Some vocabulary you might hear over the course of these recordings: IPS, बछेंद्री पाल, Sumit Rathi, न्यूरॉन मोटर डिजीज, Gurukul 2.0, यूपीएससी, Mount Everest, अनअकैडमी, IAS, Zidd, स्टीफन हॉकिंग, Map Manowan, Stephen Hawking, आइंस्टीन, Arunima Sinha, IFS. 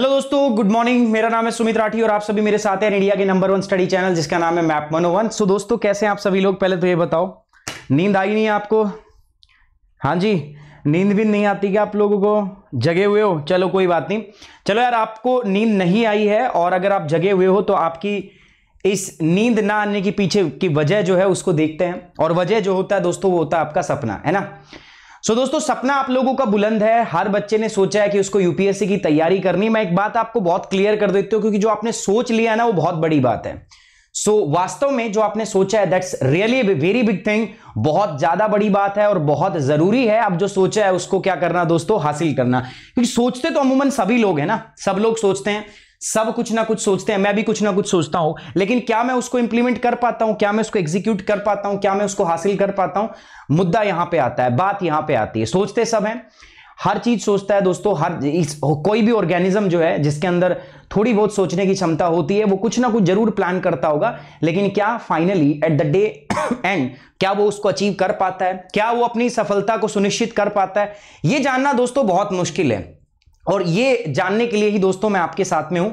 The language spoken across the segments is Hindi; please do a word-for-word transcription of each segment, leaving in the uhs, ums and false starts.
हेलो दोस्तों, गुड मॉर्निंग। मेरा नाम है सुमित राठी और आप सभी मेरे साथ हैं इंडिया के नंबर वन स्टडी चैनल जिसका नाम है मैप मनोवन। सो दोस्तों, कैसे हैं आप सभी लोग? पहले तो ये बताओ, नींद आई नहीं है आपको? हाँ जी, नींद भी नहीं आती क्या आप लोगों को? जगे हुए हो? चलो कोई बात नहीं। चलो यार, आपको नींद नहीं आई है और अगर आप जगे हुए हो तो आपकी इस नींद ना आने के पीछे की वजह जो है उसको देखते हैं। और वजह जो होता है दोस्तों वो होता है आपका सपना, है ना। सो so, दोस्तों सपना आप लोगों का बुलंद है। हर बच्चे ने सोचा है कि उसको यूपीएससी की तैयारी करनी। मैं एक बात आपको बहुत क्लियर कर देती हूँ, क्योंकि जो आपने सोच लिया है ना वो बहुत बड़ी बात है। सो so, वास्तव में जो आपने सोचा है that's really very big thing, बहुत ज्यादा बड़ी बात है और बहुत जरूरी है आप जो सोचा है उसको क्या करना दोस्तों, हासिल करना। क्योंकि सोचते तो अमूमन सभी लोग है ना, सब लोग सोचते हैं, सब कुछ ना कुछ सोचते हैं। मैं भी कुछ ना कुछ सोचता हूं, लेकिन क्या मैं उसको इंप्लीमेंट कर पाता हूं? क्या मैं उसको एग्जीक्यूट कर पाता हूं? क्या मैं उसको हासिल कर पाता हूं? मुद्दा यहां पे आता है, बात यहां पे आती है। सोचते सब हैं, हर चीज सोचता है दोस्तों। हर इस, कोई भी ऑर्गेनिज्म जो है जिसके अंदर थोड़ी बहुत सोचने की क्षमता होती है वो कुछ ना कुछ जरूर प्लान करता होगा, लेकिन क्या finally at the day end क्या वो उसको अचीव कर पाता है? क्या वो अपनी सफलता को सुनिश्चित कर पाता है? ये जानना दोस्तों बहुत मुश्किल है। और ये जानने के लिए ही दोस्तों मैं आपके साथ में हूं।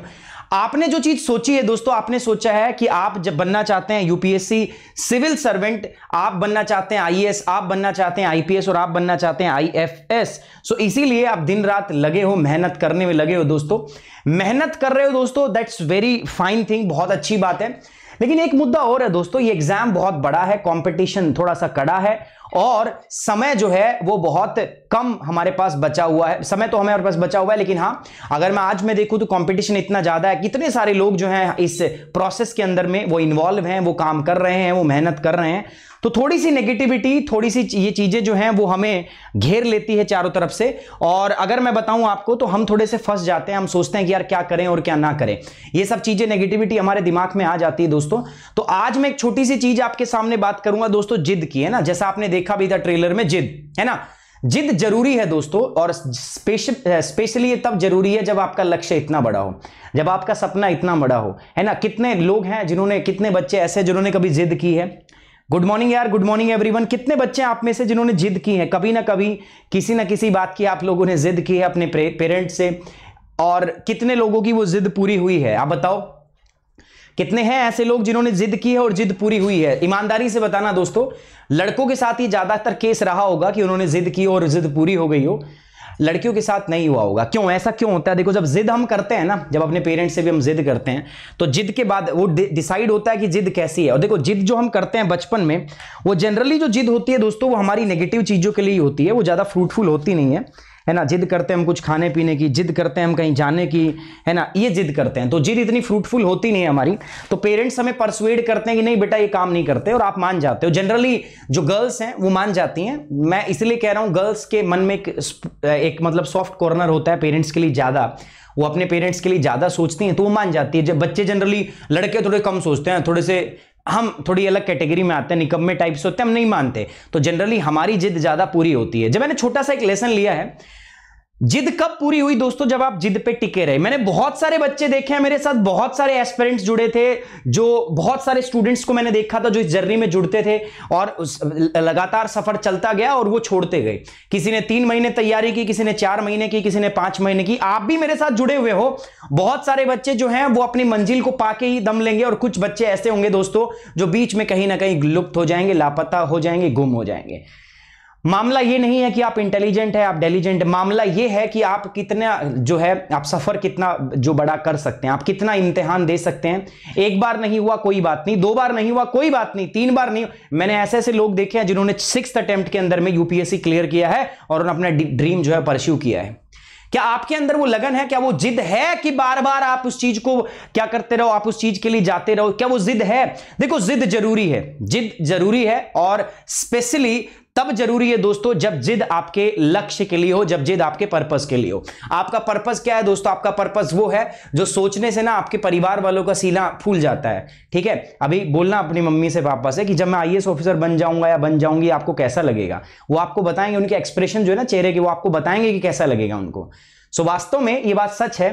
आपने जो चीज सोची है दोस्तों, आपने सोचा है कि आप जब बनना चाहते हैं यूपीएससी सिविल सर्वेंट, आप बनना चाहते हैं आईएएस, आप बनना चाहते हैं आईपीएस और आप बनना चाहते हैं आईएफएस। सो इसीलिए आप दिन रात लगे हो, मेहनत करने में लगे हो दोस्तों, मेहनत कर रहे हो दोस्तों। दैट्स वेरी फाइन थिंग, बहुत अच्छी बात है। लेकिन एक मुद्दा और है दोस्तों, ये एग्जाम बहुत बड़ा है, कॉम्पिटिशन थोड़ा सा कड़ा है और समय जो है वो बहुत कम हमारे पास बचा हुआ है। समय तो हमारे पास बचा हुआ है, लेकिन हाँ अगर मैं आज मैं देखूं तो कंपटीशन इतना ज़्यादा है, कितने सारे लोग जो हैं इस प्रोसेस के अंदर में वो इन्वॉल्व हैं, वो काम कर रहे हैं, वो मेहनत कर रहे हैं। तो थोड़ी सी नेगेटिविटी, थोड़ी सी ये चीज़ें जो हैं वो हमें घेर लेती है चारों तरफ से। और अगर मैं बताऊं आपको तो हम थोड़े से फंस जाते हैं, हम सोचते हैं कि यार क्या करें और क्या ना करें, ये सब चीज़ें नेगेटिविटी हमारे दिमाग में आ जाती है दोस्तों। तो आज मैं एक छोटी सी चीज़ आपके सामने बात करूंगा दोस्तों, जिद की, है ना। जैसा आपने देखा भी था ट्रेलर में, जिद, है ना। जिद जरूरी है दोस्तों, और स्पेशली तब जरूरी है जब आपका लक्ष्य इतना बड़ा हो, जब आपका सपना इतना बड़ा हो, है ना। कितने लोग हैं जिन्होंने, कितने बच्चे ऐसे जिन्होंने कभी जिद की है? गुड मॉर्निंग यार, गुड मॉर्निंग एवरीवन। कितने बच्चे आप में से जिन्होंने जिद की है, कभी ना कभी किसी ना किसी बात की आप लोगों ने जिद की है अपने पेरेंट्स से, और कितने लोगों की वो जिद पूरी हुई है? आप बताओ कितने हैं ऐसे लोग जिन्होंने जिद की है और जिद पूरी हुई है? ईमानदारी से बताना दोस्तों। लड़कों के साथ ही ज्यादातर केस रहा होगा कि उन्होंने जिद की और जिद पूरी हो गई हो, लड़कियों के साथ नहीं हुआ होगा। क्यों ऐसा क्यों होता है? देखो, जब जिद हम करते हैं ना, जब अपने पेरेंट्स से भी हम जिद करते हैं तो जिद के बाद वो डिसाइड होता है कि जिद कैसी है। और देखो, जिद जो हम करते हैं बचपन में, वो जनरली जो जिद होती है दोस्तों वो हमारी नेगेटिव चीज़ों के लिए ही होती है, वो ज़्यादा फ्रूटफुल होती नहीं है, है ना। जिद करते हैं हम कुछ खाने पीने की, जिद करते हैं हम कहीं जाने की, है ना, ये जिद करते हैं। तो जिद इतनी फ्रूटफुल होती नहीं है हमारी, तो पेरेंट्स हमें परसुएड करते हैं कि नहीं बेटा ये काम नहीं करते, और आप मान जाते हो। जनरली जो गर्ल्स हैं वो मान जाती हैं। मैं इसलिए कह रहा हूँ, गर्ल्स के मन में एक, एक मतलब सॉफ्ट कॉर्नर होता है पेरेंट्स के लिए ज़्यादा, वो अपने पेरेंट्स के लिए ज़्यादा सोचती हैं तो वो मान जाती है। जब बच्चे जनरली, लड़के थोड़े कम सोचते हैं, थोड़े से हम थोड़ी अलग कैटेगरी में आते हैं, निकम्मे टाइप्स होते हैं, हम नहीं मानते, तो जनरली हमारी जिद ज़्यादा पूरी होती है। जब मैंने छोटा सा एक लेसन लिया है, जिद कब पूरी हुई दोस्तों, जब आप जिद पे टिके रहे। मैंने बहुत सारे बच्चे देखे हैं, मेरे साथ बहुत सारे एस्पिरेंट्स जुड़े थे, जो बहुत सारे स्टूडेंट्स को मैंने देखा था जो इस जर्नी में जुड़ते थे और लगातार सफर चलता गया और वो छोड़ते गए। किसी ने तीन महीने तैयारी की, किसी ने चार महीने की, किसी ने पांच महीने की। आप भी मेरे साथ जुड़े हुए हो। बहुत सारे बच्चे जो हैं वो अपनी मंजिल को पाके ही दम लेंगे, और कुछ बच्चे ऐसे होंगे दोस्तों जो बीच में कहीं ना कहीं लुप्त हो जाएंगे, लापता हो जाएंगे, गुम हो जाएंगे। मामला ये नहीं है कि आप इंटेलिजेंट है, आप डेलीजेंट है, मामला ये है कि आप कितना जो है, आप सफर कितना जो बड़ा कर सकते हैं, आप कितना इम्तिहान दे सकते हैं। एक बार नहीं हुआ कोई बात नहीं, दो बार नहीं हुआ कोई बात नहीं, तीन बार नहीं। मैंने ऐसे ऐसे लोग देखे हैं जिन्होंने सिक्स्थ अटेम्प्ट के अंदर में यूपीएससी क्लियर किया है और उन्होंने अपना ड्रीम जो है परस्यू किया है। क्या आपके अंदर वो लगन है? क्या वो जिद है कि बार बार आप उस चीज को क्या करते रहो, आप उस चीज के लिए जाते रहो? क्या वो जिद है? देखो, जिद जरूरी है, जिद जरूरी है और स्पेशली तब जरूरी है दोस्तों जब जिद आपके लक्ष्य के लिए हो, जब जिद आपके पर्पस के लिए हो। आपका पर्पस क्या है दोस्तों? आपका पर्पस वो है जो सोचने से ना आपके परिवार वालों का सीना फूल जाता है। ठीक है, अभी बोलना अपनी मम्मी से, पापा से कि जब मैं आईएएस ऑफिसर बन जाऊंगा या बन जाऊंगी आपको कैसा लगेगा, वो आपको बताएंगे। उनके एक्सप्रेशन जो है ना चेहरे के, वो आपको बताएंगे कि कैसा लगेगा उनको। सो वास्तव में ये बात सच है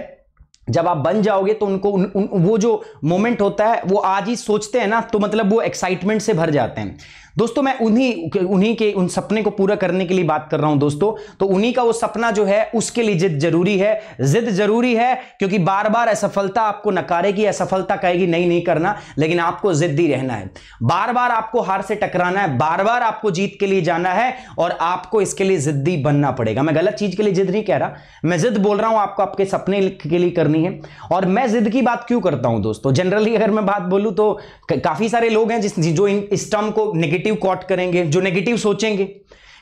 जब आप बन जाओगे तो उनको उन, उन, वो जो मोमेंट होता है वो आज ही सोचते हैं ना तो मतलब वो एक्साइटमेंट से भर जाते हैं। दोस्तों मैं उन्हीं उन्हीं के उन सपने को पूरा करने के लिए बात कर रहा हूं दोस्तों। तो उन्हीं का वो सपना जो है उसके लिए जिद जरूरी है। जिद जरूरी है क्योंकि बार बार असफलता आपको नकारेगी, असफलता कहेगी नहीं नहीं करना, लेकिन आपको जिद्दी रहना है। बार बार आपको हार से टकराना है, बार बार आपको जीत के लिए जाना है और आपको इसके लिए जिद्दी बनना पड़ेगा। मैं गलत चीज के लिए जिद नहीं कह रहा, मैं जिद बोल रहा हूं आपको आपके सपने के लिए करनी है। और मैं जिद की बात क्यों करता हूं दोस्तों, जनरली अगर मैं बात बोलूं तो काफी सारे लोग हैं जिस जो इस टर्म को नेगेटिव कॉट करेंगे, जो नेगेटिव सोचेंगे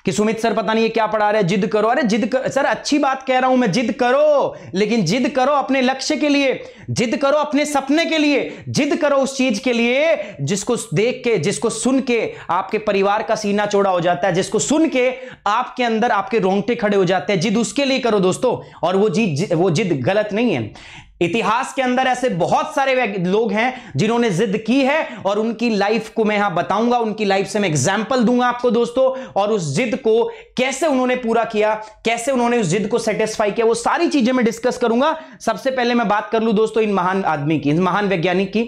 कि सुमित सर पता नहीं ये क्या पढ़ा रहे हैं, जिद करो। अरे जिद कर, सर अच्छी बात कह रहा हूं मैं, जिद करो, लेकिन जिद करो अपने लक्ष्य के लिए, जिद करो अपने सपने के लिए, जिद करो उस चीज के लिए जिसको देख के, जिसको सुन के आपके परिवार का सीना चौड़ा हो जाता है, जिसको सुन के आपके अंदर आपके रोंगटे खड़े हो जाते हैं। जिद उसके लिए करो दोस्तों। और वो जिद वो जिद गलत नहीं है। इतिहास के अंदर ऐसे बहुत सारे लोग हैं जिन्होंने जिद की है और उनकी लाइफ को मैं यहां बताऊंगा, उनकी लाइफ से मैं एग्जाम्पल दूंगा आपको दोस्तों। और उस जिद को कैसे उन्होंने पूरा किया, कैसे उन्होंने उस जिद को सेटिस्फाई किया, वो सारी चीजें मैं डिस्कस करूंगा। सबसे पहले मैं बात कर लूं दोस्तों इन महान आदमी की, इन महान वैज्ञानिक की।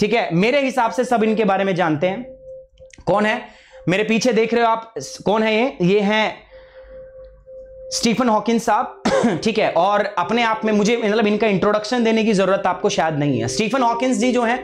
ठीक है, मेरे हिसाब से सब इनके बारे में जानते हैं। कौन है मेरे पीछे देख रहे हो आप, कौन है ये ये हैं स्टीफन हॉकिंग साहब। ठीक है, और अपने आप में मुझे मतलब इनका इंट्रोडक्शन देने की जरूरत आपको शायद नहीं है। स्टीफन हॉकिंस जी जो हैं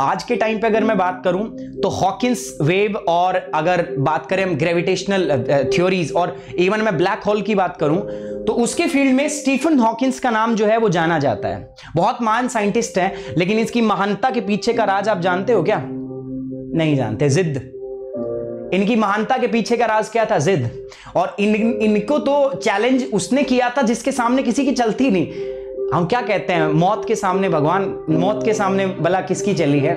आज के टाइम पे अगर मैं बात करूं तो हॉकिंस वेव, और अगर बात करें हम ग्रेविटेशनल थ्योरीज, और इवन मैं ब्लैक होल की बात करूं तो उसके फील्ड में स्टीफन हॉकिंस का नाम जो है वो जाना जाता है। बहुत महान साइंटिस्ट हैं, लेकिन इसकी महानता के पीछे का राज आप जानते हो क्या? नहीं जानते। जिद। इनकी महानता के पीछे का राज क्या था? जिद। और इन इनको तो चैलेंज उसने किया था जिसके सामने किसी की चलती नहीं। हम क्या कहते हैं, मौत के सामने भगवान, मौत के सामने भला किसकी चली है,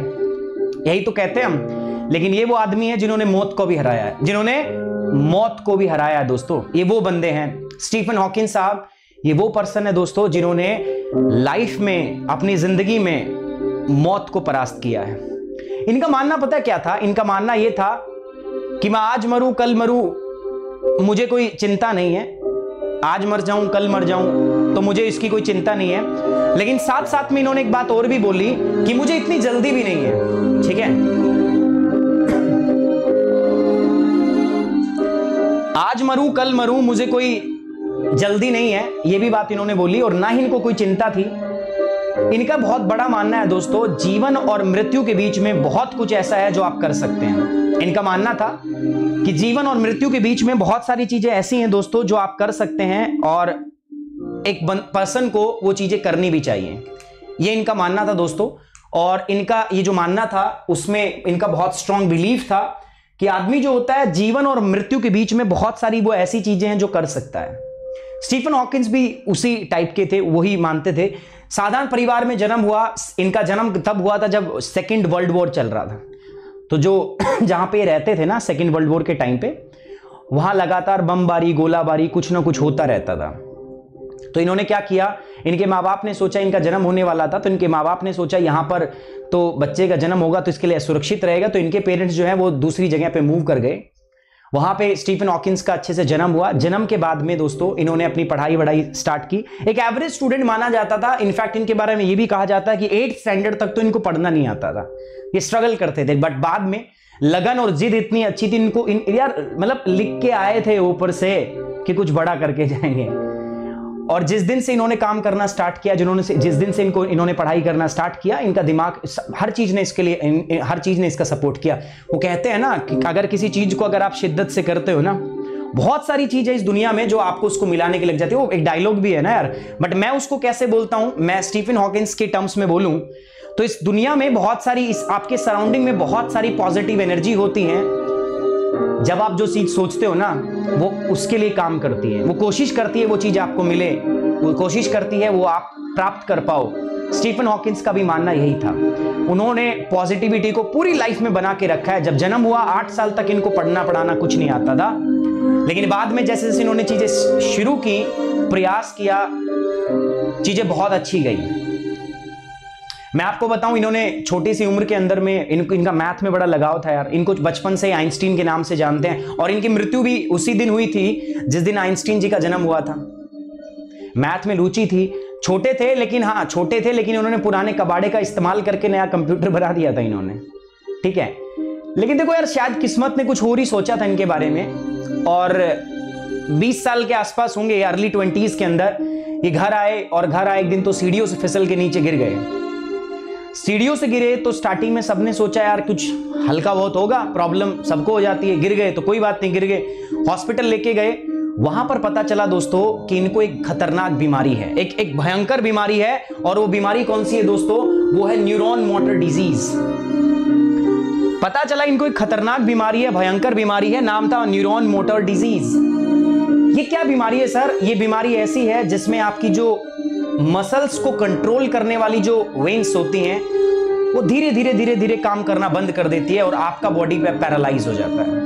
यही तो कहते हैं हम। लेकिन ये वो आदमी है जिन्होंने मौत को भी हराया है, जिन्होंने मौत को भी हराया है दोस्तों। ये वो बंदे हैं स्टीफन हॉकिंग साहब, ये वो पर्सन है दोस्तों जिन्होंने लाइफ में, अपनी जिंदगी में मौत को परास्त किया है। इनका मानना पता क्या था, इनका मानना यह था कि मैं आज मरूं कल मरूं मुझे कोई चिंता नहीं है, आज मर जाऊं कल मर जाऊं तो मुझे इसकी कोई चिंता नहीं है। लेकिन साथ साथ में इन्होंने एक बात और भी बोली कि मुझे इतनी जल्दी भी नहीं है। ठीक है, आज मरूं कल मरूं मुझे कोई जल्दी नहीं है, यह भी बात इन्होंने बोली, और ना ही इनको कोई चिंता थी। इनका बहुत बड़ा मानना है दोस्तों, जीवन और मृत्यु के बीच में बहुत कुछ ऐसा है जो आप कर सकते हैं। इनका मानना था कि जीवन और मृत्यु के बीच में बहुत सारी चीजें ऐसी हैं दोस्तों जो आप कर सकते हैं, और एक पर्सन को वो चीजें करनी भी चाहिए, ये इनका मानना था दोस्तों। और इनका ये जो मानना था उसमें इनका बहुत स्ट्रांग बिलीफ था कि आदमी जो होता है जीवन और मृत्यु के बीच में बहुत सारी वो ऐसी चीजें हैं जो कर सकता है। स्टीफन हॉकिंस भी उसी टाइप के थे, वही मानते थे। साधारण परिवार में जन्म हुआ, इनका जन्म तब हुआ था जब सेकेंड वर्ल्ड वॉर चल रहा था। तो जो जहां पे रहते थे ना सेकेंड वर्ल्ड वॉर के टाइम पे, वहां लगातार बमबारी, गोलाबारी, कुछ ना कुछ होता रहता था। तो इन्होंने क्या किया, इनके माँ बाप ने सोचा, इनका जन्म होने वाला था तो इनके माँ बाप ने सोचा यहाँ पर तो बच्चे का जन्म होगा तो इसके लिए सुरक्षित रहेगा, तो इनके पेरेंट्स जो है वो दूसरी जगह पे मूव कर गए। वहां पे स्टीफन हॉकिंस का अच्छे से जन्म हुआ। जन्म के बाद में दोस्तों इन्होंने अपनी पढ़ाई वढ़ाई स्टार्ट की। एक एवरेज स्टूडेंट माना जाता था। इनफैक्ट इनके बारे में ये भी कहा जाता है कि एट्थ स्टैंडर्ड तक तो इनको पढ़ना नहीं आता था, ये स्ट्रगल करते थे। बट बाद में लगन और जिद इतनी अच्छी थी इनको, इन यार मतलब लिख के आए थे ऊपर से कि कुछ बड़ा करके जाएंगे। और जिस दिन से इन्होंने काम करना स्टार्ट किया, जिन्होंने से जिस दिन से इनको इन्होंने पढ़ाई करना स्टार्ट किया, इनका दिमाग हर चीज़ ने इसके लिए इन, हर चीज़ ने इसका सपोर्ट किया। वो कहते हैं ना कि अगर किसी चीज़ को अगर आप शिद्दत से करते हो ना, बहुत सारी चीज़ें इस दुनिया में जो आपको उसको मिलाने के लग जाती है। वो एक डायलॉग भी है ना यार, बट मैं उसको कैसे बोलता हूँ, मैं स्टीफन हॉकिंस के टर्म्स में बोलूँ तो इस दुनिया में बहुत सारी, इस आपके सराउंडिंग में बहुत सारी पॉजिटिव एनर्जी होती है। जब आप जो चीज सोचते हो ना वो उसके लिए काम करती है, वो कोशिश करती है वो चीज आपको मिले, वो कोशिश करती है वो आप प्राप्त कर पाओ। स्टीफन हॉकिंस का भी मानना यही था। उन्होंने पॉजिटिविटी को पूरी लाइफ में बना के रखा है। जब जन्म हुआ आठ साल तक इनको पढ़ना पढ़ाना कुछ नहीं आता था, लेकिन बाद में जैसे जैसे इन्होंने चीजें शुरू की, प्रयास किया, चीजें बहुत अच्छी गई। मैं आपको बताऊं, इन्होंने छोटी सी उम्र के अंदर में इनको इनका मैथ में बड़ा लगाव था यार। इनको बचपन से आइंस्टीन के नाम से जानते हैं, और इनकी मृत्यु भी उसी दिन हुई थी जिस दिन आइंस्टीन जी का जन्म हुआ था। मैथ में रुचि थी, छोटे थे लेकिन हाँ छोटे थे लेकिन उन्होंने पुराने कबाड़े का इस्तेमाल करके नया कंप्यूटर बना दिया था इन्होंने, ठीक है। लेकिन देखो यार, शायद किस्मत ने कुछ और ही सोचा था इनके बारे में, और बीस साल के आसपास होंगे, अर्ली ट्वेंटीज के अंदर ये घर आए, और घर आए एक दिन तो सीढ़ियों से फिसल के नीचे गिर गए। सीढ़ियों से गिरे तो स्टार्टिंग में सबने सोचा यार कुछ हल्का बहुत होगा, प्रॉब्लम सबको हो जाती है, गिर गए तो कोई बात नहीं, गिर गए। हॉस्पिटल लेके गए, वहां पर पता चला दोस्तों कि इनको एक खतरनाक बीमारी है, एक एक भयंकर बीमारी है। और वो बीमारी कौन सी है दोस्तों? वो है न्यूरॉन मोटर डिजीज। पता चला इनको एक खतरनाक बीमारी है, भयंकर बीमारी है, नाम था न्यूरॉन मोटर डिजीज। ये क्या बीमारी है सर? ये बीमारी ऐसी है जिसमें आपकी जो मसल्स को कंट्रोल करने वाली जो वेन्स होती हैं वो धीरे धीरे धीरे धीरे काम करना बंद कर देती है और आपका बॉडी पे पैरालाइज हो जाता है।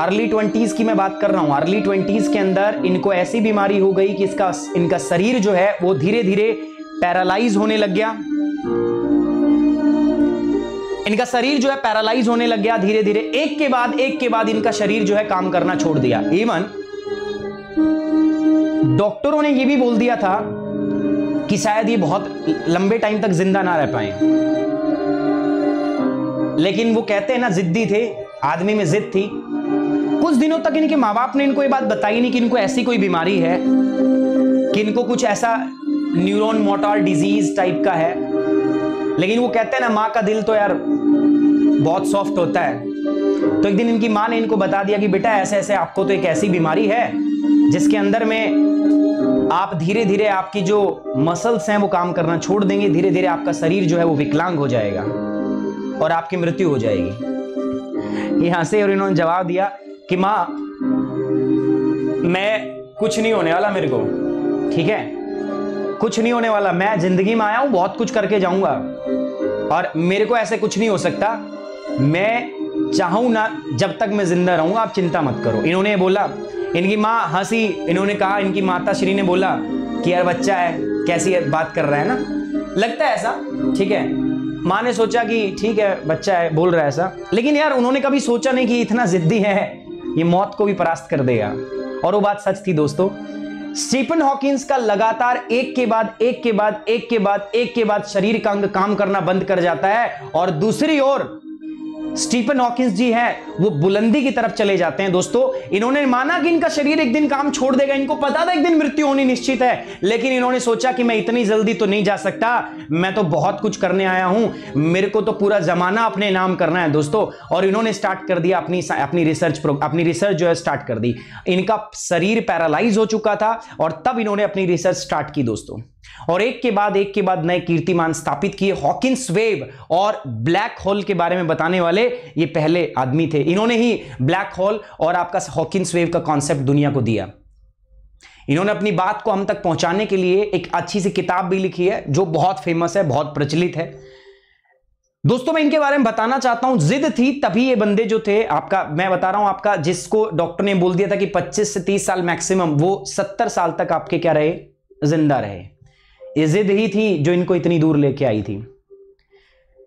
अर्ली ट्वेंटीज की मैं बात कर रहा हूं। अर्ली ट्वेंटीज के अंदर इनको ऐसी बीमारी हो गई कि इसका इनका शरीर जो है वो धीरे धीरे पैरालाइज होने लग गया। इनका शरीर जो है पैरालाइज होने लग गया धीरे धीरे, एक के बाद एक के बाद इनका शरीर जो है काम करना छोड़ दिया। इवन डॉक्टरों ने यह भी बोल दिया था कि शायद ये बहुत लंबे टाइम तक जिंदा ना रह पाए, लेकिन वो कहते हैं ना जिद्दी थे, आदमी में जिद थी। कुछ दिनों तक इनके माँ बाप ने इनको ये बात बताई नहीं कि इनको ऐसी कोई बीमारी है, कि इनको कुछ ऐसा न्यूरॉन मोटर डिजीज टाइप का है। लेकिन वो कहते हैं ना माँ का दिल तो यार बहुत सॉफ्ट होता है, तो एक दिन इनकी माँ ने इनको बता दिया कि बेटा ऐसे ऐसे आपको तो एक ऐसी बीमारी है जिसके अंदर में आप धीरे धीरे आपकी जो मसल्स हैं वो काम करना छोड़ देंगे, धीरे धीरे आपका शरीर जो है वो विकलांग हो जाएगा और आपकी मृत्यु हो जाएगी। यहाँ से और इन्होंने जवाब दिया कि माँ मैं कुछ नहीं होने वाला मेरे को, ठीक है, कुछ नहीं होने वाला, मैं जिंदगी में आया हूं बहुत कुछ करके जाऊंगा और मेरे को ऐसे कुछ नहीं हो सकता, मैं चाहूं ना जब तक मैं जिंदा रहूंगा, आप चिंता मत करो। इन्होंने बोला, इनकी माँ हंसी, इन्होंने कहा, इनकी माता श्री ने बोला कि यार बच्चा है, कैसी बात कर रहा है ना, लगता है ऐसा, ठीक है। माँ ने सोचा कि ठीक है बच्चा है, बोल रहा है ऐसा, लेकिन यार उन्होंने कभी सोचा नहीं कि इतना जिद्दी है, ये मौत को भी परास्त कर देगा। और वो बात सच थी दोस्तों। स्टीफन हॉकिंस का लगातार एक के बाद एक के बाद एक के बाद एक के बाद शरीर का अंग काम करना बंद कर जाता है, और दूसरी ओर स्टीफन हॉकिंस जी हैं वो बुलंदी की तरफ चले जाते हैं दोस्तों। इन्होंने माना कि इनका शरीर एक दिन काम छोड़ देगा, इनको पता था एक दिन मृत्यु होनी निश्चित है, लेकिन इन्होंने सोचा कि मैं इतनी जल्दी तो नहीं जा सकता, मैं तो बहुत कुछ करने आया हूं, मेरे को तो पूरा जमाना अपने नाम करना है दोस्तों। और इन्होंने स्टार्ट कर दिया अपनी अपनी रिसर्च अपनी रिसर्च जो है स्टार्ट कर दी। इनका शरीर पैरालाइज हो चुका था और तब इन्होंने अपनी रिसर्च स्टार्ट की दोस्तों, और एक के बाद एक के बाद नए कीर्तिमान स्थापित किए। हॉकिंस वेव और ब्लैक होल के बारे में बताने वाले ये पहले आदमी थे, इन्होंने ही ब्लैक होल और आपका हॉकिंस वेव का कॉन्सेप्ट दुनिया को दिया। इन्होंने अपनी बात को हम तक पहुंचाने के लिए एक अच्छी सी किताब भी लिखी है जो बहुत फेमस है, बहुत प्रचलित है दोस्तों। मैं इनके बारे में बताना चाहता हूं, जिद थी तभी ये बंदे जो थे, आपका मैं बता रहा हूं, आपका जिसको डॉक्टर ने बोल दिया था कि पच्चीस से तीस साल मैक्सिमम, वो सत्तर साल तक आपके क्या रहे, जिंदा रहे। ये जिद ही थी जो इनको इतनी दूर लेके आई थी,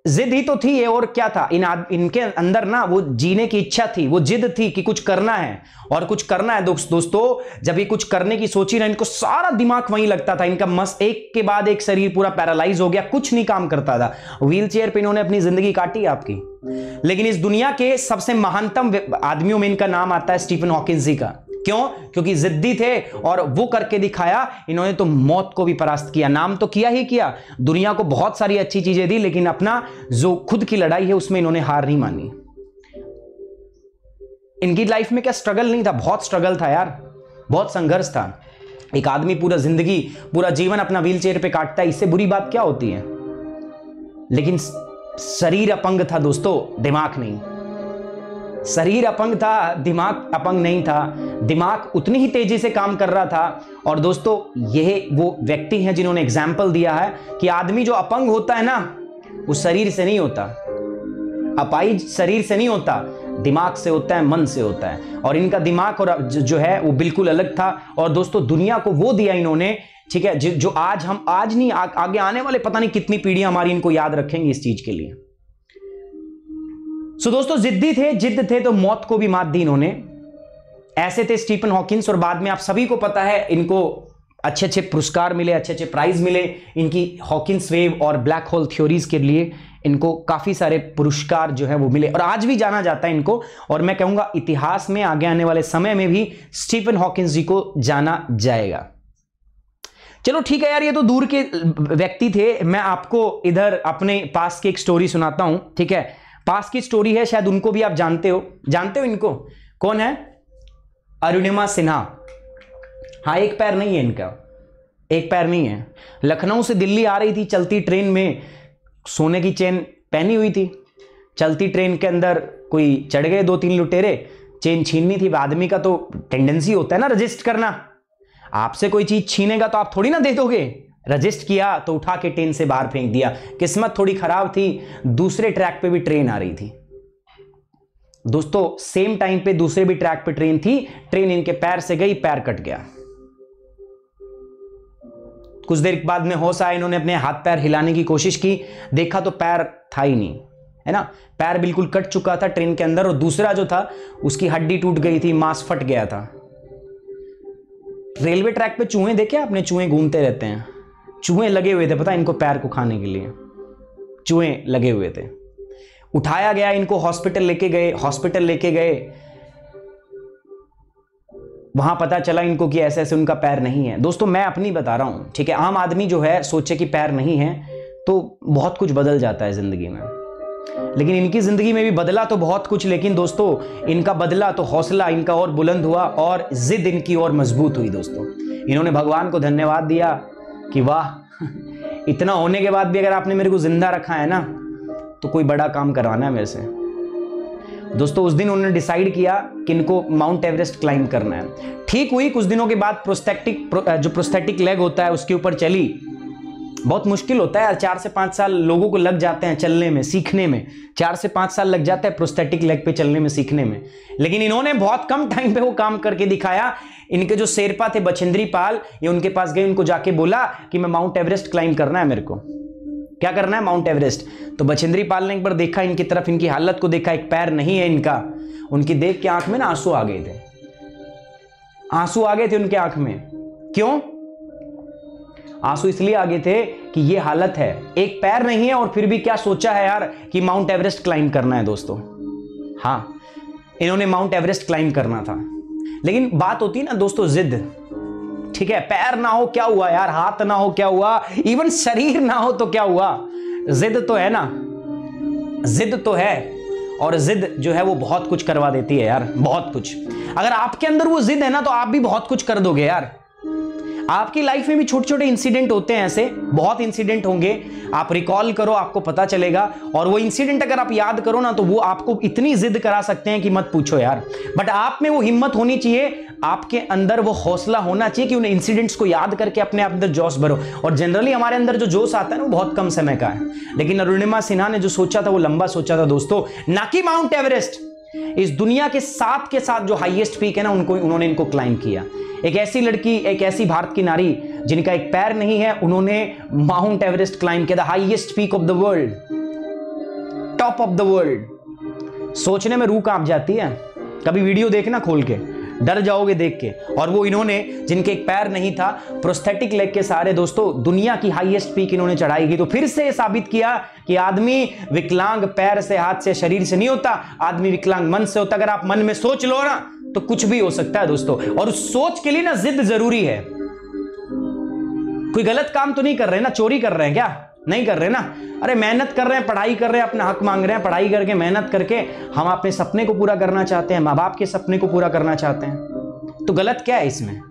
जिद ही तो थी ये, और क्या था। इन इनके अंदर ना वो जीने की इच्छा थी, वो जिद थी कि कुछ करना है और कुछ करना है दोस्तों। जब ये कुछ करने की सोची ना, इनको सारा दिमाग वहीं लगता था, इनका मस एक के बाद एक शरीर पूरा पैरालाइज हो गया, कुछ नहीं काम करता था, व्हील चेयर पर इन्होंने अपनी जिंदगी काटी आपकी। लेकिन इस दुनिया के सबसे महानतम आदमियों में इनका नाम आता है स्टीफन हॉकिंस जी का। क्यों? क्योंकि जिद्दी थे और वो करके दिखाया। इन्होंने तो मौत को भी परास्त किया, नाम तो किया ही किया, दुनिया को बहुत सारी अच्छी चीजें दी, लेकिन अपना जो खुद की लड़ाई है उसमें इन्होंने हार नहीं मानी। इनकी लाइफ में क्या स्ट्रगल नहीं था? बहुत स्ट्रगल था यार, बहुत संघर्ष था। एक आदमी पूरा जिंदगी पूरा जीवन अपना व्हीलचेयर पे काटता है, इससे बुरी बात क्या होती है? लेकिन शरीर अपंग था दोस्तों, दिमाग नहीं। शरीर अपंग था, दिमाग अपंग नहीं था, दिमाग उतनी ही तेजी से काम कर रहा था। और दोस्तों यह वो व्यक्ति हैं जिन्होंने एग्जाम्पल दिया है कि आदमी जो अपंग होता है ना, वो शरीर से नहीं होता, अपाई शरीर से नहीं होता, दिमाग से होता है, मन से होता है। और इनका दिमाग और जो है वो बिल्कुल अलग था। और दोस्तों दुनिया को वो दिया इन्होंने, ठीक है, जो आज हम आज नहीं आ, आगे आने वाले पता नहीं कितनी पीढ़ियां हमारी इनको याद रखेंगी इस चीज के लिए। सो so, दोस्तों जिद्दी थे, जिद्द थे तो मौत को भी मात दी इन्होंने। ऐसे थे स्टीफन हॉकिंस। और बाद में आप सभी को पता है इनको अच्छे अच्छे पुरस्कार मिले, अच्छे अच्छे प्राइज मिले। इनकी हॉकिंस वेव और ब्लैक होल थ्योरीज के लिए इनको काफ़ी सारे पुरस्कार जो है वो मिले और आज भी जाना जाता है इनको। और मैं कहूँगा इतिहास में आगे आने वाले समय में भी स्टीफन हॉकिंस जी को जाना जाएगा। चलो ठीक है यार, ये तो दूर के व्यक्ति थे। मैं आपको इधर अपने पास की एक स्टोरी सुनाता हूं, ठीक है। पास की स्टोरी है, शायद उनको भी आप जानते हो। जानते हो इनको? कौन है? अरुणिमा सिन्हा। हाँ, एक पैर नहीं है इनका, एक पैर नहीं है। लखनऊ से दिल्ली आ रही थी चलती ट्रेन में, सोने की चेन पहनी हुई थी। चलती ट्रेन के अंदर कोई चढ़ गए दो तीन लुटेरे, चेन छीननी थी। आदमी का तो टेंडेंसी होता है ना रजिस्ट करना। आपसे कोई चीज छीनेगा तो आप थोड़ी ना दे दोगे। रजिस्ट किया तो उठा के ट्रेन से बाहर फेंक दिया। किस्मत थोड़ी खराब थी, दूसरे ट्रैक पे भी ट्रेन आ रही थी। दोस्तों सेम टाइम पे दूसरे भी ट्रैक पे ट्रेन थी, ट्रेन इनके पैर से गई, पैर कट गया। कुछ देर बाद में होश आया, इन्होंने अपने हाथ पैर हिलाने की कोशिश की, देखा तो पैर था ही नहीं, है ना। पैर बिल्कुल कट चुका था ट्रेन के अंदर, और दूसरा जो था उसकी हड्डी टूट गई थी, मांस फट गया था। रेलवे ट्रैक पे चूहे देखे आपने? चूहे घूमते रहते हैं, चूहे लगे हुए थे, पता है इनको पैर को खाने के लिए चूहे लगे हुए थे। उठाया गया इनको, हॉस्पिटल लेके गए। हॉस्पिटल लेके गए, वहां पता चला इनको कि ऐसे ऐसे उनका पैर नहीं है। दोस्तों मैं अपनी बता रहा हूं, ठीक है। आम आदमी जो है सोचे कि पैर नहीं है तो बहुत कुछ बदल जाता है जिंदगी में, लेकिन इनकी जिंदगी में भी बदला तो बहुत कुछ। लेकिन दोस्तों इनका बदला तो हौसला इनका और बुलंद हुआ और जिद इनकी और मजबूत हुई। दोस्तों इन्होंने भगवान को धन्यवाद दिया कि वाह, इतना होने के बाद भी अगर आपने मेरे को जिंदा रखा है ना तो कोई बड़ा काम करवाना है मेरे से। दोस्तों उस दिन उन्होंने डिसाइड किया कि इनको माउंट एवरेस्ट क्लाइंब करना है। ठीक हुई, कुछ दिनों के बाद प्रोस्थेटिक जो प्रोस्थेटिक लेग होता है उसके ऊपर चली। बहुत मुश्किल होता है, चार से पाँच साल लोगों को लग जाते हैं चलने में, सीखने में। चार से पाँच साल लग जाता है प्रोस्थेटिक लेग पे चलने में, सीखने में। लेकिन इन्होंने बहुत कम टाइम पे वो काम करके दिखाया। इनके जो शेरपा थे बछेंद्री पाल, ये उनके पास गए, उनको जाके बोला कि मैं माउंट एवरेस्ट क्लाइंब करना है मेरे को। क्या करना है? Mount Everest. तो बछेंद्री पाल ने एक बार देखा इनकी तरफ, इनकी हालत को देखा, एक पैर नहीं है इनका। उनकी देख के आंख में ना आंसू आ गए थे, आंसू आ गए थे उनके आंख में। क्यों आंसू? इसलिए आगे थे कि ये हालत है, एक पैर नहीं है और फिर भी क्या सोचा है यार कि माउंट एवरेस्ट क्लाइंब करना है। दोस्तों हाँ, इन्होंने माउंट एवरेस्ट क्लाइंब करना था, लेकिन बात होती है ना दोस्तों जिद, ठीक है। पैर ना हो क्या हुआ यार, हाथ ना हो क्या हुआ, इवन शरीर ना हो तो क्या हुआ, जिद तो है ना, जिद तो है। और जिद जो है वो बहुत कुछ करवा देती है यार, बहुत कुछ। अगर आपके अंदर वो जिद है ना तो आप भी बहुत कुछ कर दोगे यार। आपकी लाइफ में भी छोटे छोटे इंसिडेंट होते हैं, ऐसे बहुत इंसिडेंट होंगे। आप रिकॉल करो, आपको पता चलेगा। और वो इंसिडेंट अगर आप याद करो ना तो वो आपको इतनी जिद करा सकते हैं कि मत पूछो यार। बट आप में वो हिम्मत होनी चाहिए, आपके अंदर वो हौसला होना चाहिए कि उन इंसिडेंट्स को याद करके अपने आप अंदर जोश भरो। और जनरली हमारे अंदर जो जोश आता है ना वो बहुत कम समय का है। लेकिन अरुणिमा सिन्हा ने जो सोचा था वो लंबा सोचा था दोस्तों, ना कि माउंट एवरेस्ट। इस दुनिया के साथ के साथ जो हाईएस्ट पीक है ना उनको उन्होंने इनको क्लाइंब किया। एक ऐसी लड़की, एक ऐसी भारत की नारी जिनका एक पैर नहीं है, उन्होंने माउंट एवरेस्ट क्लाइंब किया, the highest peak of the world, top of the world. सोचने में रूह कांप जाती है, कभी वीडियो देखना खोल के, डर जाओगे देख के। और वो इन्होंने जिनके एक पैर नहीं था, प्रोस्थेटिक लेग के सहारे दोस्तों दुनिया की हाईएस्ट पीक इन्होंने चढ़ाई की। तो फिर से साबित किया कि आदमी विकलांग पैर से, हाथ से, शरीर से नहीं होता, आदमी विकलांग मन से होता। अगर आप मन में सोच लो ना तो कुछ भी हो सकता है दोस्तों। और उस सोच के लिए ना जिद जरूरी है। कोई गलत काम तो नहीं कर रहे ना, चोरी कर रहे हैं क्या? नहीं कर रहे ना। अरे मेहनत कर रहे हैं, पढ़ाई कर रहे हैं, अपना हक मांग रहे हैं। पढ़ाई करके, मेहनत करके हम अपने सपने को पूरा करना चाहते हैं, माँ बाप के सपने को पूरा करना चाहते हैं। तो गलत क्या है इसमें?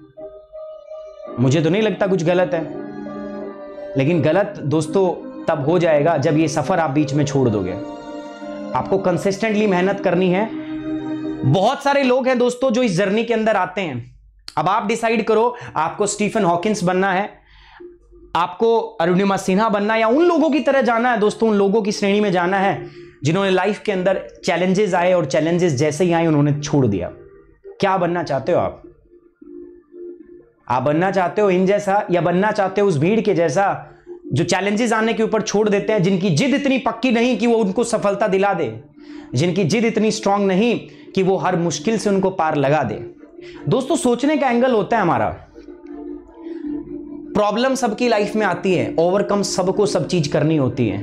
मुझे तो नहीं लगता कुछ गलत है। लेकिन गलत दोस्तों तब हो जाएगा जब ये सफर आप बीच में छोड़ दोगे। आपको कंसिस्टेंटली मेहनत करनी है। बहुत सारे लोग हैं दोस्तों जो इस जर्नी के अंदर आते हैं। अब आप डिसाइड करो, आपको स्टीफन हॉकिंस बनना है, आपको अरुणिमा सिन्हा बनना है, या उन लोगों की तरह जाना है दोस्तों, उन लोगों की श्रेणी में जाना है जिन्होंने लाइफ के अंदर चैलेंजेस आए और चैलेंजेस जैसे ही आए उन्होंने छोड़ दिया। क्या बनना चाहते हो आप? आप बनना चाहते हो इन जैसा, या बनना चाहते हो उस भीड़ के जैसा जो चैलेंजेस आने के ऊपर छोड़ देते हैं, जिनकी जिद इतनी पक्की नहीं कि वो उनको सफलता दिला दे, जिनकी जिद इतनी स्ट्रांग नहीं कि वो हर मुश्किल से उनको पार लगा दे। दोस्तों सोचने का एंगल होता है हमारा। प्रॉब्लम सबकी लाइफ में आती है, ओवरकम सबको सब चीज करनी होती है,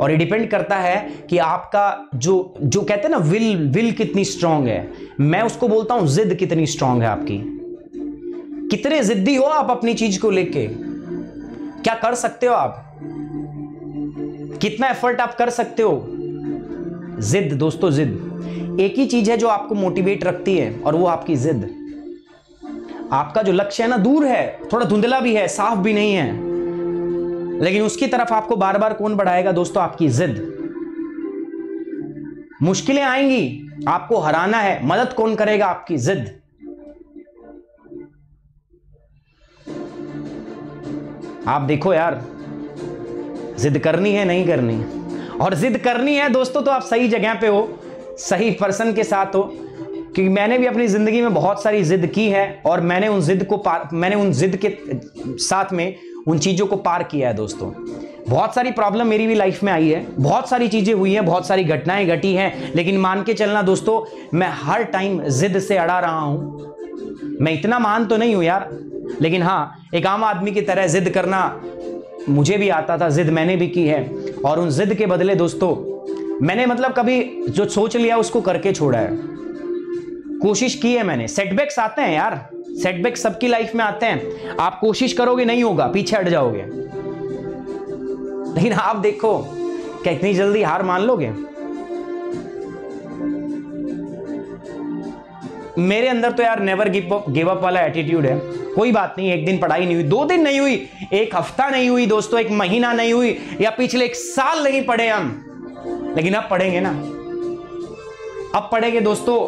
और ये डिपेंड करता है कि आपका जो जो कहते हैं ना विल विल कितनी स्ट्रांग है, मैं उसको बोलता हूं जिद कितनी स्ट्रांग है आपकी, कितने जिद्दी हो आप अपनी चीज को लेके, क्या कर सकते हो आप, कितना एफर्ट आप कर सकते हो। जिद दोस्तों, जिद एक ही चीज है जो आपको मोटिवेट रखती है, और वो आपकी जिद। आपका जो लक्ष्य है ना दूर है, थोड़ा धुंधला भी है, साफ भी नहीं है, लेकिन उसकी तरफ आपको बार बार कौन बढ़ाएगा दोस्तों, आपकी जिद। मुश्किलें आएंगी, आपको हराना है, मदद कौन करेगा, आपकी जिद। आप देखो यार, जिद करनी है नहीं करनी, और जिद करनी है दोस्तों तो आप सही जगह पे हो, सही पर्सन के साथ हो, क्योंकि मैंने भी अपनी ज़िंदगी में बहुत सारी जिद की है, और मैंने उन जिद को पार मैंने उन जिद के साथ में उन चीज़ों को पार किया है दोस्तों। बहुत सारी प्रॉब्लम मेरी भी लाइफ में आई है, बहुत सारी चीज़ें हुई हैं, बहुत सारी घटनाएं घटी हैं, लेकिन मान के चलना दोस्तों मैं हर टाइम जिद से अड़ा रहा हूँ। मैं इतना महान तो नहीं हूँ यार, लेकिन हाँ एक आम आदमी की तरह जिद करना मुझे भी आता था, जिद मैंने भी की है, और उन जिद के बदले दोस्तों मैंने मतलब कभी जो सोच लिया उसको करके छोड़ा है, कोशिश की है मैंने। सेटबैक्स आते हैं यार, सेटबैक्स सबकी लाइफ में आते हैं, आप कोशिश करोगे नहीं होगा, पीछे हट जाओगे, लेकिन आप देखो क्या इतनी जल्दी हार मान लोगे। मेरे अंदर तो यार नेवर गिव अप वाला एटीट्यूड है, कोई बात नहीं, एक दिन पढ़ाई नहीं हुई, दो दिन नहीं हुई, एक हफ्ता नहीं हुई दोस्तों, एक महीना नहीं हुई, या पिछले एक साल नहीं पढ़े हम, लेकिन अब पढ़ेंगे ना, अब पढ़ेंगे दोस्तों।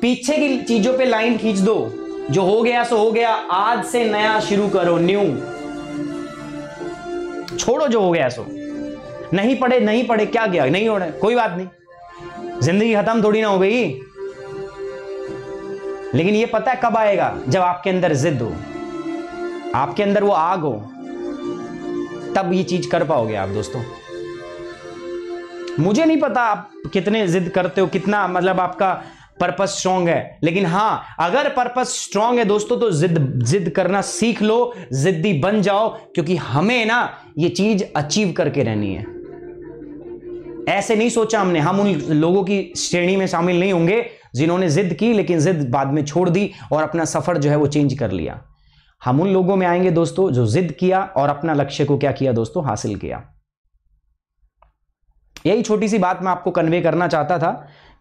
पीछे की चीजों पे लाइन खींच दो, जो हो गया सो हो गया, आज से नया शुरू करो, न्यू, छोड़ो जो हो गया सो, नहीं पढ़े नहीं पढ़े क्या गया, नहीं हो रहा कोई बात नहीं, जिंदगी खत्म थोड़ी ना हो गई। लेकिन ये पता है कब आएगा, जब आपके अंदर जिद हो, आपके अंदर वो आग हो, तब ये चीज कर पाओगे आप दोस्तों। मुझे नहीं पता आप कितने जिद करते हो, कितना मतलब आपका पर्पस स्ट्रांग है, लेकिन हाँ अगर पर्पस स्ट्रांग है दोस्तों तो जिद जिद करना सीख लो, जिद्दी बन जाओ, क्योंकि हमें ना ये चीज अचीव करके रहनी है। ऐसे नहीं सोचा हमने, हम उन लोगों की श्रेणी में शामिल नहीं होंगे जिन्होंने जिद की लेकिन जिद बाद में छोड़ दी और अपना सफर जो है वो चेंज कर लिया। हम उन लोगों में आएंगे दोस्तों जो जिद किया और अपना लक्ष्य को क्या किया दोस्तों, हासिल किया। यही छोटी सी बात मैं आपको कन्वे करना चाहता था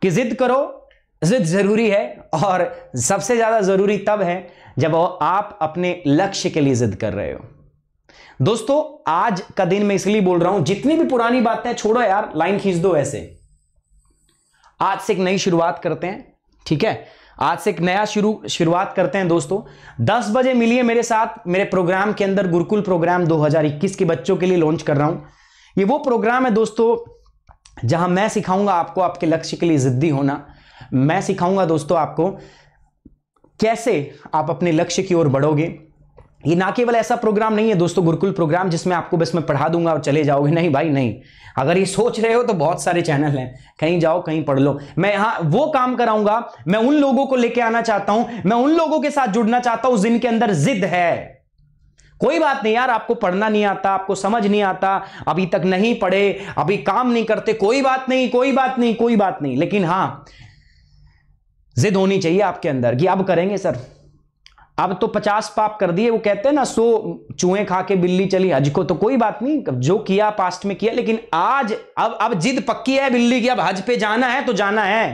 कि जिद करो, जिद जरूरी है, और सबसे ज्यादा जरूरी तब है जब आप अपने लक्ष्य के लिए जिद कर रहे हो। दोस्तों आज का दिन मैं इसलिए बोल रहा हूं, जितनी भी पुरानी बातें छोड़ो यार, लाइन खींच दो, ऐसे आज से एक नई शुरुआत करते हैं, ठीक है, आज से एक नया शुरू शुरुआत करते हैं दोस्तों। दस बजे मिलिए मेरे साथ, मेरे प्रोग्राम के अंदर गुरुकुल प्रोग्राम दो हज़ार इक्कीस के बच्चों के लिए लॉन्च कर रहा हूं। ये वो प्रोग्राम है दोस्तों जहां मैं सिखाऊंगा आपको आपके लक्ष्य के लिए जिद्दी होना, मैं सिखाऊंगा दोस्तों आपको कैसे आप अपने लक्ष्य की ओर बढ़ोगे। ये ना केवल ऐसा प्रोग्राम नहीं है दोस्तों गुरुकुल प्रोग्राम, जिसमें आपको बस मैं पढ़ा दूंगा और चले जाओगे, नहीं भाई नहीं, अगर ये सोच रहे हो तो बहुत सारे चैनल हैं, कहीं जाओ कहीं पढ़ लो। मैं यहाँ वो काम कराऊंगा, मैं उन लोगों को लेके आना चाहता हूं, मैं उन लोगों के साथ जुड़ना चाहता हूं जिनके अंदर जिद है। कोई बात नहीं यार, आपको पढ़ना नहीं आता, आपको समझ नहीं आता, अभी तक नहीं पढ़े, अभी काम नहीं करते, कोई बात नहीं कोई बात नहीं कोई बात नहीं, लेकिन हाँ जिद होनी चाहिए आपके अंदर कि अब करेंगे सर, अब तो पचास पाप कर दिए, वो कहते हैं ना सो चूहे खा के बिल्ली चली हज को, तो कोई बात नहीं, जो किया पास्ट में किया, लेकिन आज अब अब जिद पक्की है बिल्ली की, अब हज पे जाना है तो जाना है,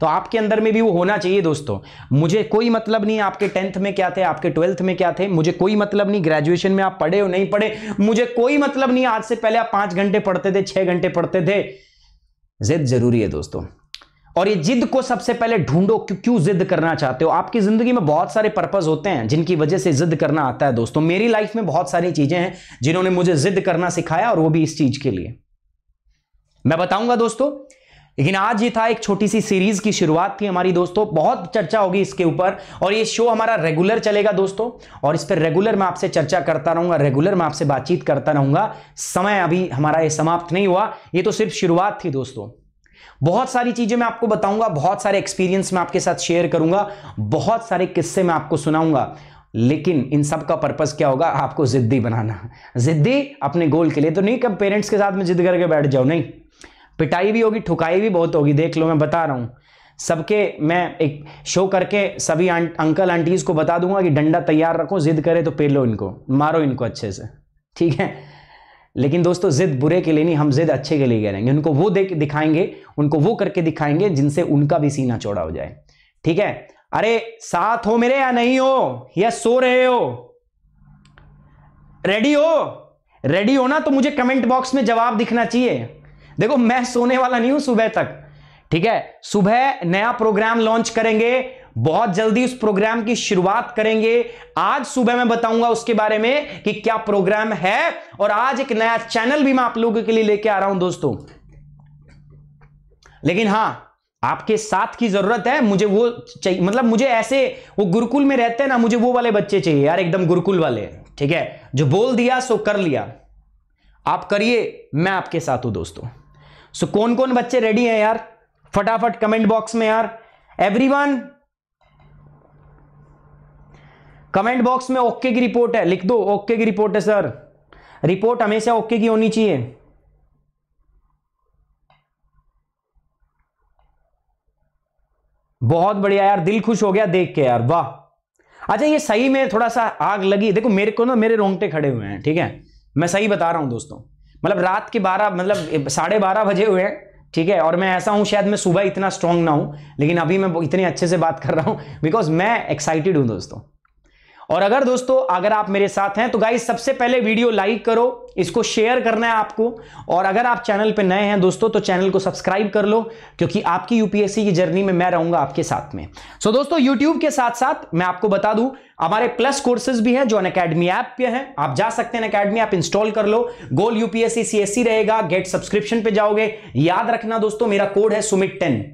तो आपके अंदर में भी वो होना चाहिए दोस्तों। मुझे कोई मतलब नहीं आपके टेंथ में क्या थे, आपके ट्वेल्थ में क्या थे, मुझे कोई मतलब नहीं ग्रेजुएशन में आप पढ़े हो नहीं पढ़े, मुझे कोई मतलब नहीं आज से पहले आप पांच घंटे पढ़ते थे छह घंटे पढ़ते थे। जिद जरूरी है दोस्तों, और ये जिद को सबसे पहले ढूंढो कि क्यों जिद करना चाहते हो। आपकी जिंदगी में बहुत सारे पर्पस होते हैं जिनकी वजह से जिद करना आता है दोस्तों। मेरी लाइफ में बहुत सारी चीजें हैं जिन्होंने मुझे जिद करना सिखाया, और वो भी इस चीज के लिए मैं बताऊंगा दोस्तों। लेकिन आज ये था एक छोटी सी सीरीज की शुरुआत थी हमारी दोस्तों, बहुत चर्चा होगी इसके ऊपर, और ये शो हमारा रेगुलर चलेगा दोस्तों, और इस पर रेगुलर मैं आपसे चर्चा करता रहूंगा, रेगुलर मैं आपसे बातचीत करता रहूंगा। समय अभी हमारा ये समाप्त नहीं हुआ, ये तो सिर्फ शुरुआत थी दोस्तों। बहुत सारी चीजें मैं आपको बताऊंगा, बहुत सारे एक्सपीरियंस मैं आपके साथ शेयर करूंगा, बहुत सारे किस्से मैं आपको सुनाऊंगा, लेकिन इन सब का पर्पस क्या होगा, आपको जिद्दी बनाना। जिद्दी अपने गोल के लिए तो नहीं कब पेरेंट्स के साथ में जिद करके बैठ जाओ, नहीं, पिटाई भी होगी, ठुकाई भी बहुत होगी। देख लो मैं बता रहा हूँ सबके, मैं एक शो करके सभी आंट, अंकल आंटीज को बता दूंगा कि डंडा तैयार रखो, जिद करे तो पेलो इनको, मारो इनको अच्छे से, ठीक है। लेकिन दोस्तों जिद बुरे के लिए नहीं, हम जिद अच्छे के लिए करेंगे, उनको वो देख दिखाएंगे, उनको वो करके दिखाएंगे जिनसे उनका भी सीना चौड़ा हो जाए, ठीक है। अरे साथ हो मेरे या नहीं हो, या सो रहे हो, रेडी हो, रेडी हो ना तो मुझे कमेंट बॉक्स में जवाब दिखना चाहिए। देखो मैं सोने वाला नहीं हूं सुबह तक, ठीक है। सुबह नया प्रोग्राम लॉन्च करेंगे, बहुत जल्दी उस प्रोग्राम की शुरुआत करेंगे। आज सुबह मैं बताऊंगा उसके बारे में कि क्या प्रोग्राम है, और आज एक नया चैनल भी मैं आप लोगों के लिए लेके आ रहा हूं दोस्तों। लेकिन हां, आपके साथ की जरूरत है, मुझे वो चाहिए, मतलब मुझे ऐसे, वो गुरुकुल में रहते हैं ना, मुझे वो वाले बच्चे चाहिए यार, एकदम गुरुकुल वाले, ठीक है, जो बोल दिया सो कर लिया। आप करिए, मैं आपके साथ हूं दोस्तों। सो कौन कौन बच्चे रेडी हैं यार, फटाफट कमेंट बॉक्स में यार, एवरीवन कमेंट बॉक्स में ओके की रिपोर्ट है लिख दो, ओके की रिपोर्ट है सर, रिपोर्ट हमेशा ओके की होनी चाहिए। बहुत बढ़िया यार, दिल खुश हो गया देख के यार, वाह। अच्छा ये सही में थोड़ा सा आग लगी, देखो मेरे को ना मेरे रोंगटे खड़े हुए हैं, ठीक है, मैं सही बता रहा हूं दोस्तों। मतलब रात के बारह, मतलब साढ़े बारह बजे हुए हैं, ठीक है, और मैं ऐसा हूं शायद मैं सुबह इतना स्ट्रांग ना हूं, लेकिन अभी मैं इतने अच्छे से बात कर रहा हूं बिकॉज मैं एक्साइटेड हूं दोस्तों। और अगर दोस्तों अगर आप मेरे साथ हैं तो गाइस सबसे पहले वीडियो लाइक करो, इसको शेयर करना है आपको, और अगर आप चैनल पे नए हैं दोस्तों तो चैनल को सब्सक्राइब कर लो, क्योंकि आपकी यूपीएससी की जर्नी में मैं रहूंगा आपके साथ में। सो so, दोस्तों यूट्यूब के साथ साथ मैं आपको बता दूं हमारे प्लस कोर्सेज भी हैं जो अनअकैडमी ऐप पे हैं, आप जा सकते हैं अनअकैडमी ऐप इंस्टॉल कर लो, गोल यूपीएससी सीएसई रहेगा, गेट सब्सक्रिप्शन पे जाओगे। याद रखना दोस्तों मेरा कोड है सुमित टेन,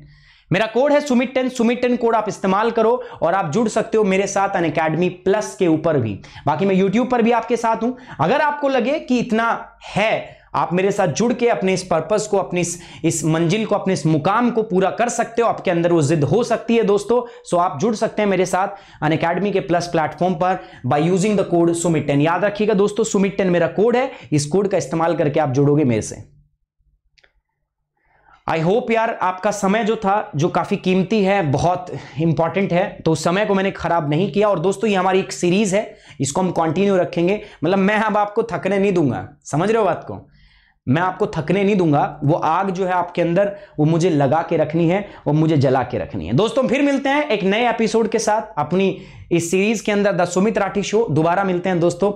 मेरा कोड है Sumit ten, Sumit ten code आप इस्तेमाल करो और आप जुड़ सकते हो मेरे साथ अनअकैडमी प्लस के ऊपर भी। बाकी मैं यूट्यूब पर भी आपके साथ हूं, अगर आपको लगे कि इतना है, आप मेरे साथ जुड़ के अपने इस पर्पस को, अपनी इस, इस मंजिल को, अपने इस मुकाम को पूरा कर सकते हो, आपके अंदर वो जिद हो सकती है दोस्तों। सो आप जुड़ सकते हैं मेरे साथ अनअकैडमी के प्लस प्लेटफॉर्म पर by using the code Sumit ten. याद रखिएगा दोस्तों सुमित टेन मेरा कोड है, इस कोड का इस्तेमाल करके आप जुड़ोगे मेरे से। आई होप यार आपका समय जो था, जो काफ़ी कीमती है, बहुत इंपॉर्टेंट है, तो उस समय को मैंने ख़राब नहीं किया। और दोस्तों ये हमारी एक सीरीज़ है, इसको हम कंटिन्यू रखेंगे, मतलब मैं अब आपको थकने नहीं दूंगा, समझ रहे हो बात को, मैं आपको थकने नहीं दूंगा। वो आग जो है आपके अंदर, वो मुझे लगा के रखनी है और मुझे जला के रखनी है दोस्तों। फिर मिलते हैं एक नए एपिसोड के साथ अपनी इस सीरीज़ के अंदर, द सुमित राठी शो। दोबारा मिलते हैं दोस्तों।